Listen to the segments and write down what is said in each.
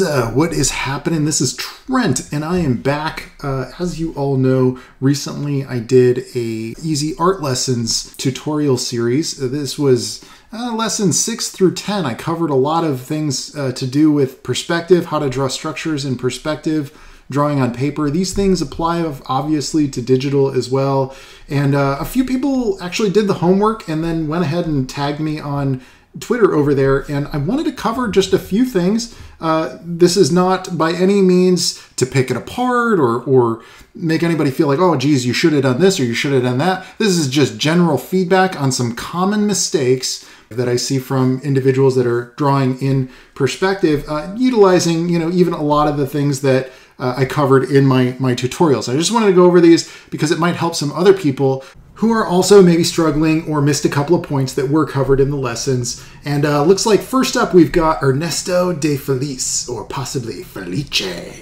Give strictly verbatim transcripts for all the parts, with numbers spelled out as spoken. Pizza, what is happening? This is Trent and I am back. Uh, as you all know, recently I did a Easy Art Lessons tutorial series. This was uh, lessons six through ten. I covered a lot of things uh, to do with perspective, how to draw structures in perspective, drawing on paper. These things apply obviously to digital as well. And uh, a few people actually did the homework and then went ahead and tagged me on Twitter over there, and I wanted to cover just a few things. Uh, this is not by any means to pick it apart or, or make anybody feel like, oh, geez, you should have done this or you should have done that. This is just general feedback on some common mistakes that I see from individuals that are drawing in perspective, uh, utilizing, you know, even a lot of the things that uh, I covered in my, my tutorials. I just wanted to go over these because it might help some other people who are also maybe struggling or missed a couple of points that were covered in the lessons. And uh, looks like first up, we've got Ernesto de Felice, or possibly Felice.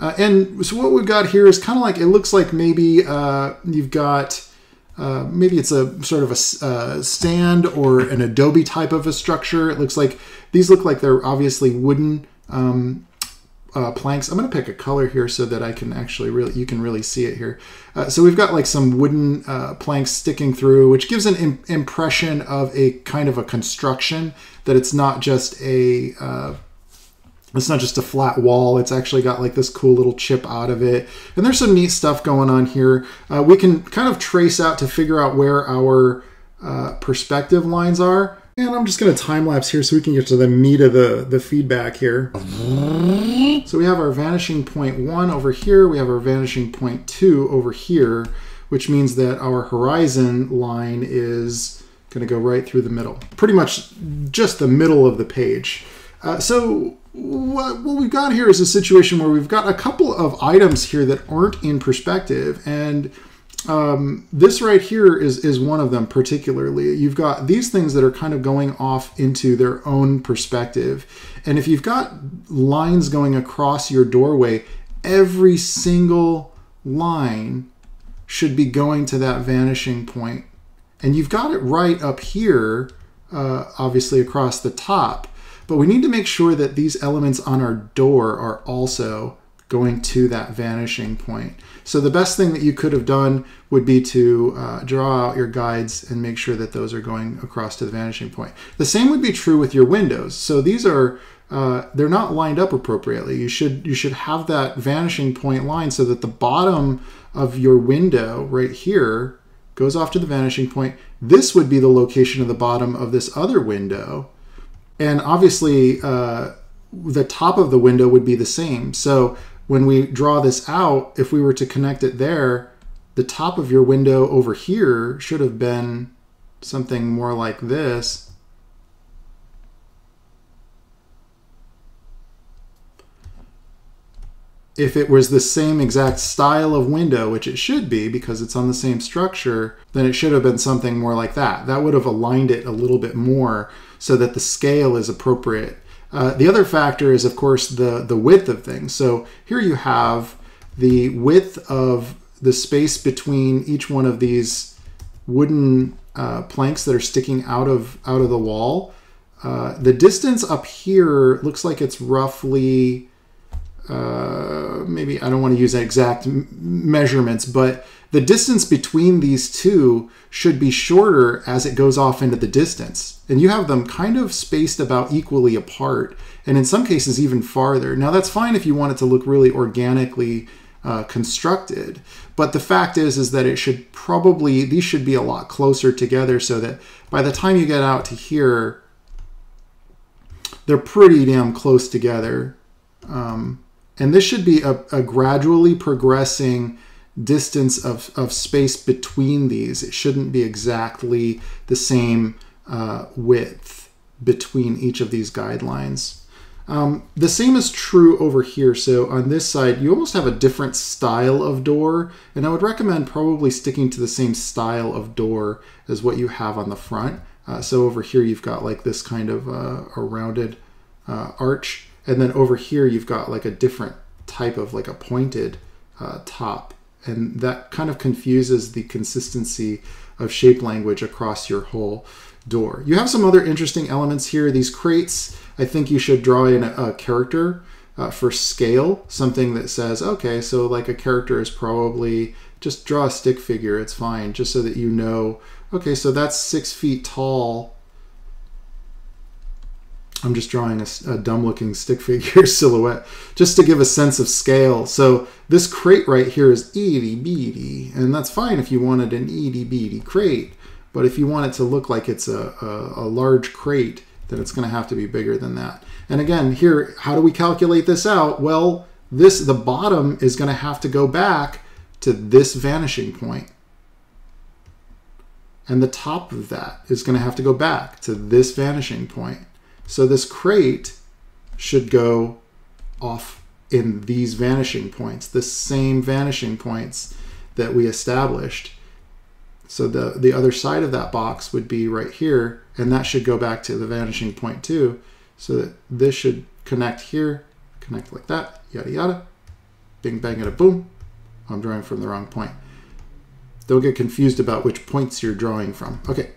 Uh, and so what we've got here is kind of like, it looks like maybe uh, you've got, uh, maybe it's a sort of a uh, stand or an adobe type of a structure. It looks like, these look like they're obviously wooden um, Uh, planks. I'm going to pick a color here so that I can actually really, you can really see it here. Uh, so we've got like some wooden uh, planks sticking through, which gives an im impression of a kind of a construction, that it's not just a, uh, it's not just a flat wall. It's actually got like this cool little chip out of it. And there's some neat stuff going on here. Uh, we can kind of trace out to figure out where our uh, perspective lines are. And I'm just going to time lapse here so we can get to the meat of the, the feedback here. So we have our vanishing point one over here. We have our vanishing point two over here, which means that our horizon line is going to go right through the middle. Pretty much just the middle of the page. Uh, so what, what we've got here is a situation where we've got a couple of items here that aren't in perspective. And Um, this right here is, is one of them particularly. You've got these things that are kind of going off into their own perspective. And if you've got lines going across your doorway, every single line should be going to that vanishing point. And you've got it right up here, uh, obviously across the top, but we need to make sure that these elements on our door are also going to that vanishing point. So the best thing that you could have done would be to uh, draw out your guides and make sure that those are going across to the vanishing point. The same would be true with your windows. So these are, uh, they're not lined up appropriately. You should, you should have that vanishing point line so that the bottom of your window right here goes off to the vanishing point. This would be the location of the bottom of this other window. And obviously uh, the top of the window would be the same. So when we draw this out, if we were to connect it there, the top of your window over here should have been something more like this. If it was the same exact style of window, which it should be because it's on the same structure, then it should have been something more like that. That would have aligned it a little bit more so that the scale is appropriate. Uh, the other factor is, of course, the, the width of things. So here you have the width of the space between each one of these wooden uh, planks that are sticking out of, out of the wall. Uh, the distance up here looks like it's roughly, uh, maybe I don't want to use exact measurements, but the distance between these two should be shorter as it goes off into the distance. And you have them kind of spaced about equally apart, and in some cases even farther. Now that's fine if you want it to look really organically uh, constructed, but the fact is, is that it should probably, these should be a lot closer together so that by the time you get out to here, they're pretty damn close together. Um, and this should be a, a gradually progressing distance of, of space between these. It shouldn't be exactly the same uh, width between each of these guidelines. Um, the same is true over here. So on this side, you almost have a different style of door, and I would recommend probably sticking to the same style of door as what you have on the front. Uh, so over here, you've got like this kind of uh, a rounded uh, arch, and then over here, you've got like a different type of like a pointed uh, top. And that kind of confuses the consistency of shape language across your whole door. You have some other interesting elements here. These crates, I think you should draw in a, a character uh, for scale, something that says, okay, so like a character is probably, just draw a stick figure, it's fine, just so that you know, okay, so that's six feet tall. I'm just drawing a, a dumb looking stick figure silhouette, just to give a sense of scale. So this crate right here is itty bitty, and that's fine if you wanted an itty bitty crate, but if you want it to look like it's a, a, a large crate, then it's gonna have to be bigger than that. And again, here, how do we calculate this out? Well, this, the bottom is gonna have to go back to this vanishing point. And the top of that is gonna have to go back to this vanishing point. So this crate should go off in these vanishing points, the same vanishing points that we established. So the, the other side of that box would be right here, and that should go back to the vanishing point too, so that this should connect here, connect like that, yada yada, bing bang yada boom. I'm drawing from the wrong point. Don't get confused about which points you're drawing from. Okay,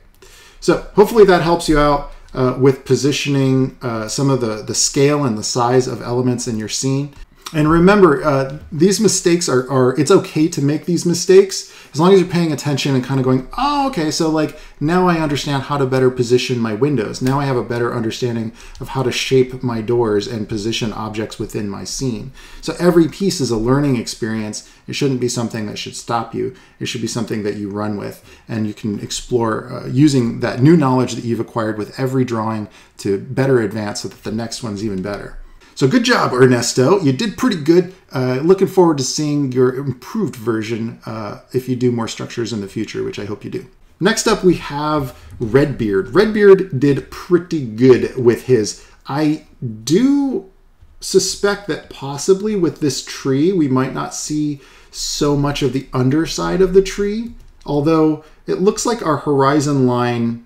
so hopefully that helps you out. Uh, with positioning uh, some of the, the scale and the size of elements in your scene. And remember, uh, these mistakes are, are, it's okay to make these mistakes as long as you're paying attention and kind of going, oh, okay, so like now I understand how to better position my windows. Now I have a better understanding of how to shape my doors and position objects within my scene. So every piece is a learning experience. It shouldn't be something that should stop you. It should be something that you run with, and you can explore uh, using that new knowledge that you've acquired with every drawing to better advance so that the next one's even better. So good job, Ernesto. You did pretty good. Uh, looking forward to seeing your improved version uh, if you do more structures in the future, which I hope you do. Next up, we have Redbeard. Redbeard did pretty good with his. I do suspect that possibly with this tree, we might not see so much of the underside of the tree, although it looks like our horizon line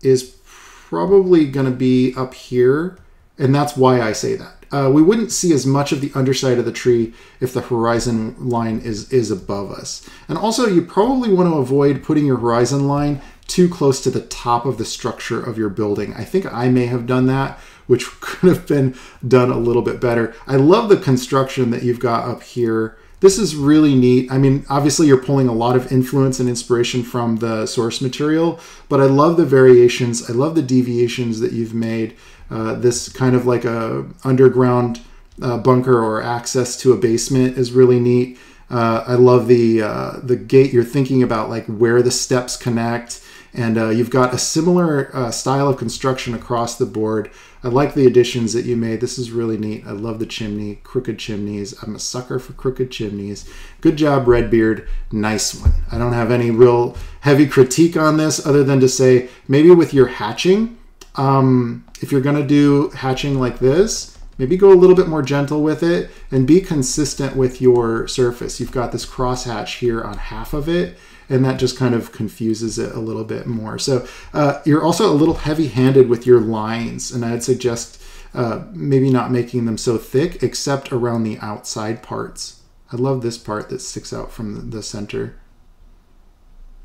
is probably going to be up here. And that's why I say that. Uh, we wouldn't see as much of the underside of the tree if the horizon line is, is above us. And also, you probably want to avoid putting your horizon line too close to the top of the structure of your building. I think I may have done that, which could have been done a little bit better. I love the construction that you've got up here. This is really neat. I mean, obviously you're pulling a lot of influence and inspiration from the source material, but I love the variations. I love the deviations that you've made. Uh, this kind of like a underground uh, bunker or access to a basement is really neat. Uh, I love the, uh, the gate. You're thinking about like where the steps connect, and uh, you've got a similar uh, style of construction across the board. I like the additions that you made. This is really neat. I love the chimney, crooked chimneys. I'm a sucker for crooked chimneys. Good job, Redbeard. Nice one. I don't have any real heavy critique on this other than to say maybe with your hatching, um, if you're going to do hatching like this, maybe go a little bit more gentle with it and be consistent with your surface. You've got this crosshatch here on half of it, and that just kind of confuses it a little bit more. So uh, you're also a little heavy-handed with your lines, and I'd suggest uh, maybe not making them so thick except around the outside parts. I love this part that sticks out from the center.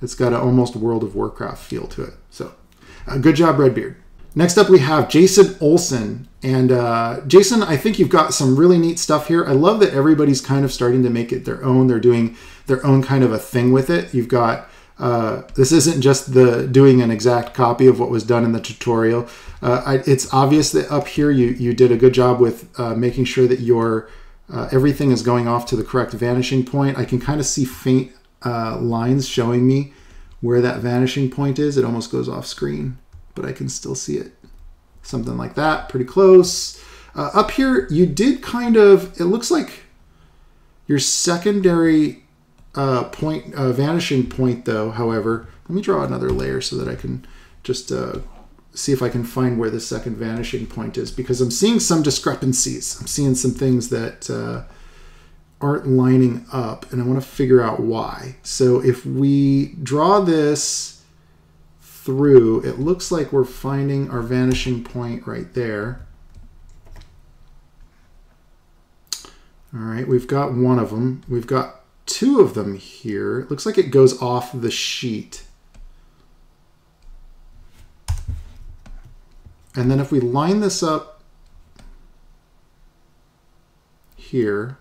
It's got an almost World of Warcraft feel to it. So uh, good job, Redbeard. Next up, we have Jason Olson. And uh, Jason, I think you've got some really neat stuff here. I love that everybody's kind of starting to make it their own. They're doing their own kind of a thing with it. You've got, uh, this isn't just the doing an exact copy of what was done in the tutorial. Uh, I, it's obvious that up here you, you did a good job with uh, making sure that your uh, everything is going off to the correct vanishing point. I can kind of see faint uh, lines showing me where that vanishing point is. It almost goes off screen, but I can still see it. Something like that, pretty close. Uh, up here, you did kind of, it looks like your secondary uh, point, uh, vanishing point though, however, let me draw another layer so that I can just uh, see if I can find where the second vanishing point is, because I'm seeing some discrepancies. I'm seeing some things that uh, aren't lining up, and I wanna figure out why. So if we draw this through, it looks like we're finding our vanishing point right there. All right, we've got one of them. We've got two of them here. It looks like it goes off the sheet. And then if we line this up, here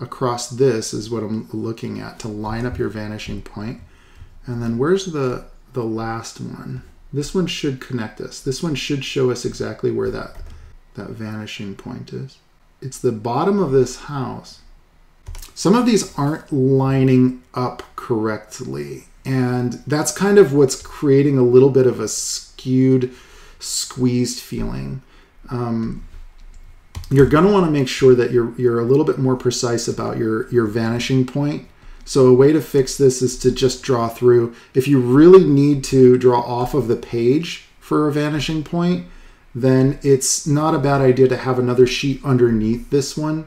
across this is what I'm looking at to line up your vanishing point. And then where's the, the last one? This one should connect us. This one should show us exactly where that, that vanishing point is. It's the bottom of this house. Some of these aren't lining up correctly. And that's kind of what's creating a little bit of a skewed, squeezed feeling. Um, you're going to want to make sure that you're, you're a little bit more precise about your, your vanishing point. So a way to fix this is to just draw through. If you really need to draw off of the page for a vanishing point, then it's not a bad idea to have another sheet underneath this one.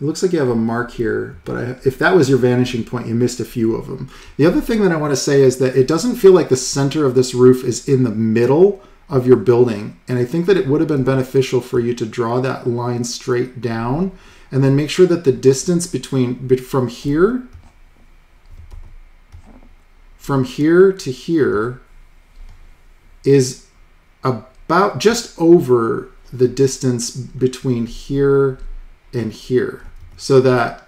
It looks like you have a mark here, but I, if that was your vanishing point, you missed a few of them. The other thing that I want to say is that it doesn't feel like the center of this roof is in the middle of your building. And I think that it would have been beneficial for you to draw that line straight down and then make sure that the distance between from here, from here to here is about just over the distance between here and here, so that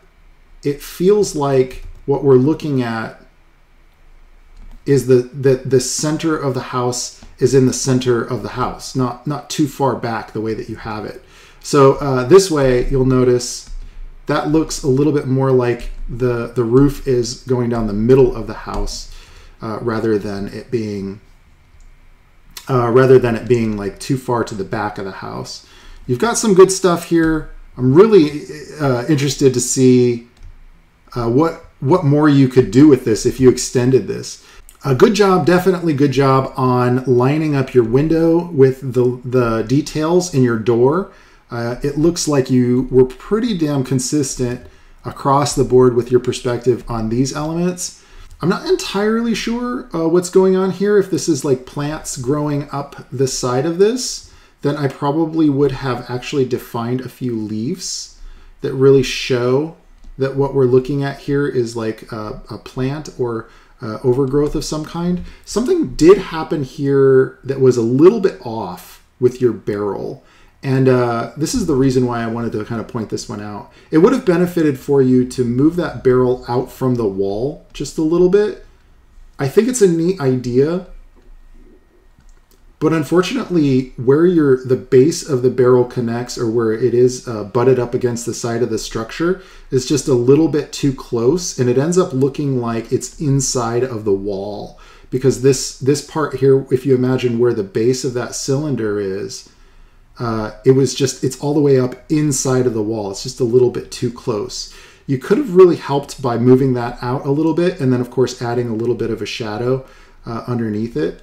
it feels like what we're looking at is the, the, the center of the house is in the center of the house, not, not too far back the way that you have it. So uh, this way, you'll notice that looks a little bit more like the, the roof is going down the middle of the house uh, rather than it being uh, rather than it being like too far to the back of the house. You've got some good stuff here. I'm really uh, interested to see uh, what what more you could do with this if you extended this. A good job, definitely good job on lining up your window with the, the details in your door. Uh, it looks like you were pretty damn consistent across the board with your perspective on these elements. I'm not entirely sure uh, what's going on here. If this is like plants growing up the side of this, then I probably would have actually defined a few leaves that really show that what we're looking at here is like a, a plant or uh, overgrowth of some kind. Something did happen here that was a little bit off with your barrel. And uh, this is the reason why I wanted to kind of point this one out. It would have benefited for you to move that barrel out from the wall just a little bit. I think it's a neat idea, but unfortunately where your the base of the barrel connects, or where it is uh, butted up against the side of the structure, is just a little bit too close, and it ends up looking like it's inside of the wall, because this, this part here, if you imagine where the base of that cylinder is, uh, it was just, it's all the way up inside of the wall. It's just a little bit too close. You could have really helped by moving that out a little bit, and then of course adding a little bit of a shadow uh, underneath it,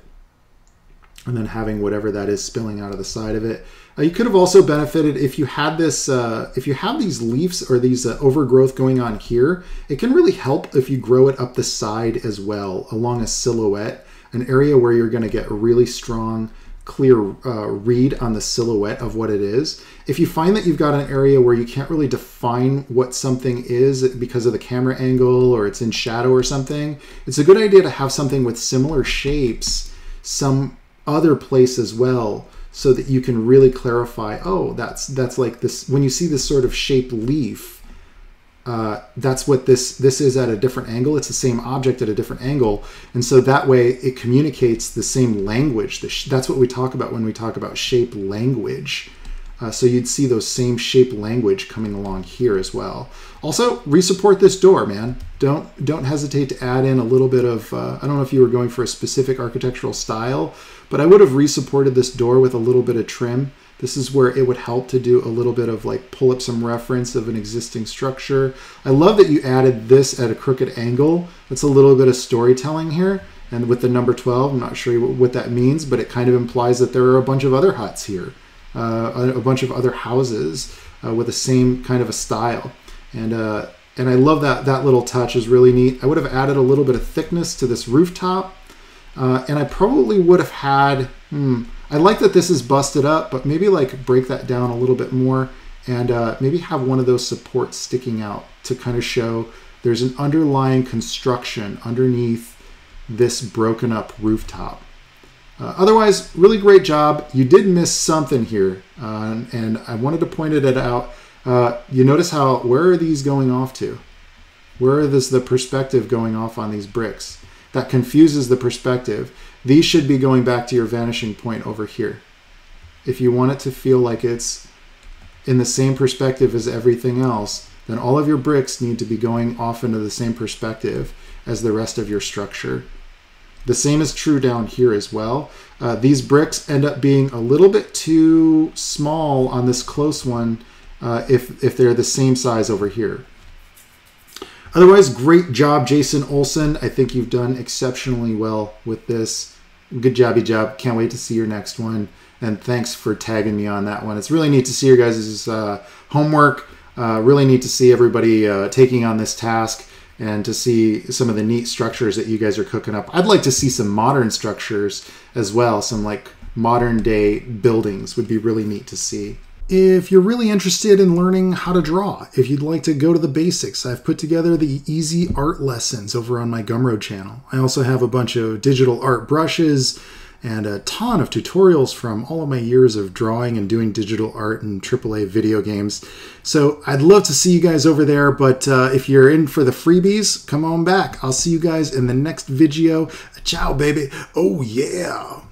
and then having whatever that is spilling out of the side of it. Uh, you could have also benefited if you had this, uh, if you have these leaves or these uh, overgrowth going on here, it can really help if you grow it up the side as well, along a silhouette, an area where you're gonna get really strong, clear uh, read on the silhouette of what it is. If you find that you've got an area where you can't really define what something is because of the camera angle, or it's in shadow or something, it's a good idea to have something with similar shapes, some other place as well, so that you can really clarify, oh, that's that's like this, when you see this sort of shaped leaf, uh, that's what this this is at a different angle. It's the same object at a different angle. And so that way it communicates the same language. That's what we talk about when we talk about shape language. Uh, so you'd see those same shape language coming along here as well. Also, resupport this door, man. Don't don't hesitate to add in a little bit of, uh, I don't know if you were going for a specific architectural style, but I would have resupported this door with a little bit of trim. This is where it would help to do a little bit of like pull up some reference of an existing structure. I love that you added this at a crooked angle. That's a little bit of storytelling here. And with the number twelve, I'm not sure what that means, but it kind of implies that there are a bunch of other huts here. Uh, a bunch of other houses uh, with the same kind of a style, and uh, and I love that that little touch is really neat. I would have added a little bit of thickness to this rooftop, uh, and I probably would have had. Hmm, I like that this is busted up, but maybe like break that down a little bit more, and uh, maybe have one of those supports sticking out to kind of show there's an underlying construction underneath this broken up rooftop. Uh, otherwise, really great job. You did miss something here, uh, and I wanted to point it out. Uh, you notice how, where are these going off to? Where is the perspective going off on these bricks? That confuses the perspective. These should be going back to your vanishing point over here. If you want it to feel like it's in the same perspective as everything else, then all of your bricks need to be going off into the same perspective as the rest of your structure. The same is true down here as well. Uh, these bricks end up being a little bit too small on this close one uh, if, if they're the same size over here. Otherwise, great job, Jason Olson. I think you've done exceptionally well with this. Good jobby job. Can't wait to see your next one. And thanks for tagging me on that one. It's really neat to see your guys' uh, homework. Uh, really neat to see everybody uh, taking on this task and to see some of the neat structures that you guys are cooking up. I'd like to see some modern structures as well. Some like modern day buildings would be really neat to see. If you're really interested in learning how to draw, if you'd like to go to the basics, I've put together the Easy Art Lessons over on my Gumroad channel. I also have a bunch of digital art brushes and a ton of tutorials from all of my years of drawing and doing digital art and triple A video games. So I'd love to see you guys over there, but uh, if you're in for the freebies, come on back. I'll see you guys in the next video. Ciao, baby. Oh, yeah.